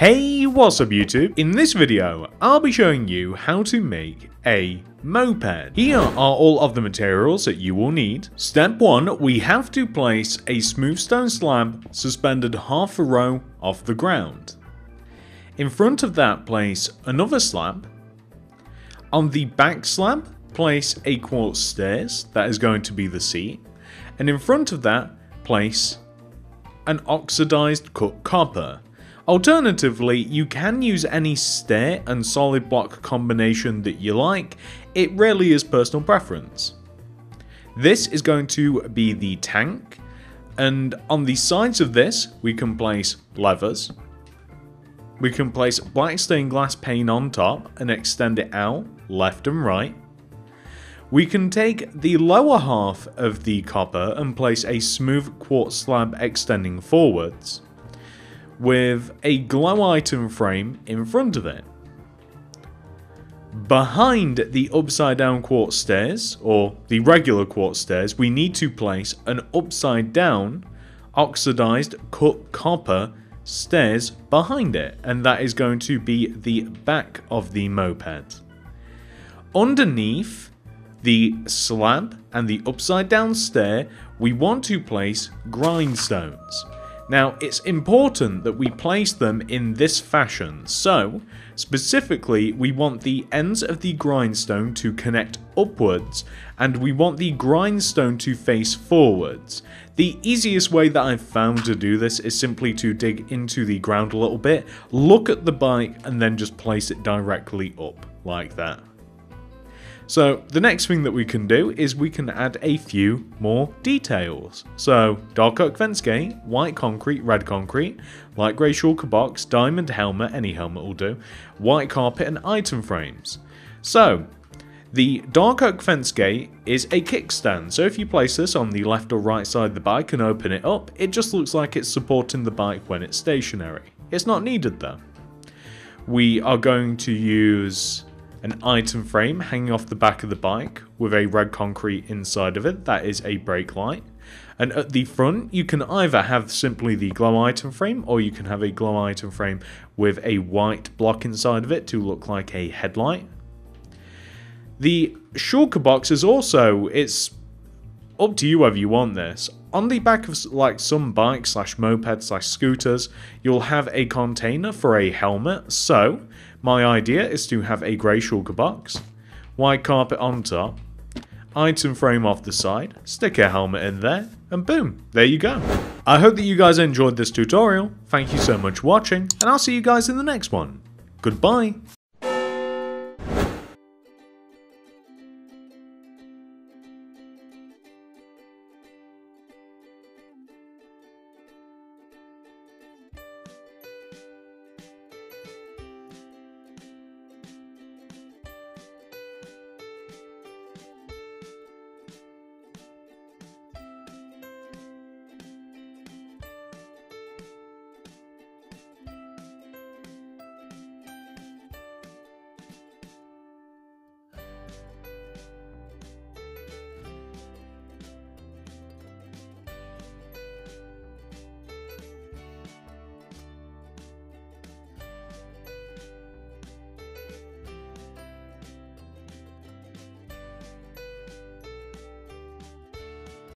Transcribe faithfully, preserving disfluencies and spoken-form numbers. Hey, what's up YouTube? In this video, I'll be showing you how to make a moped. Here are all of the materials that you will need. Step one, we have to place a smooth stone slab suspended half a row off the ground. In front of that, place another slab. On the back slab, place a quartz stairs, that is going to be the seat. And in front of that, place an oxidized cut copper. Alternatively, you can use any stair and solid block combination that you like, it really is personal preference. This is going to be the tank, and on the sides of this we can place levers, we can place black stained glass pane on top and extend it out left and right. We can take the lower half of the copper and place a smooth quartz slab extending forwards, with a glow item frame in front of it. Behind the upside down quartz stairs, or the regular quartz stairs, we need to place an upside down oxidized cut copper stairs behind it, and that is going to be the back of the moped. Underneath the slab and the upside down stair, we want to place grindstones. Now, it's important that we place them in this fashion, so specifically we want the ends of the grindstone to connect upwards and we want the grindstone to face forwards. The easiest way that I've found to do this is simply to dig into the ground a little bit, look at the bike and then just place it directly up like that. So the next thing that we can do is we can add a few more details. So Dark Oak Fence Gate, white concrete, red concrete, light grey shulker box, diamond helmet, any helmet will do, white carpet and item frames. So the Dark Oak Fence Gate is a kickstand, so if you place this on the left or right side of the bike and open it up, it just looks like it's supporting the bike when it's stationary. It's not needed though. We are going to use an item frame hanging off the back of the bike with a red concrete inside of it, that is a brake light. And at the front you can either have simply the glow item frame or you can have a glow item frame with a white block inside of it to look like a headlight. The shulker box is also, it's up to you whether you want this. On the back of like some bikes slash moped slash scooters, you'll have a container for a helmet, so my idea is to have a grey shulker box, white carpet on top, item frame off the side, stick a helmet in there, and boom, there you go. I hope that you guys enjoyed this tutorial, thank you so much for watching, and I'll see you guys in the next one. Goodbye!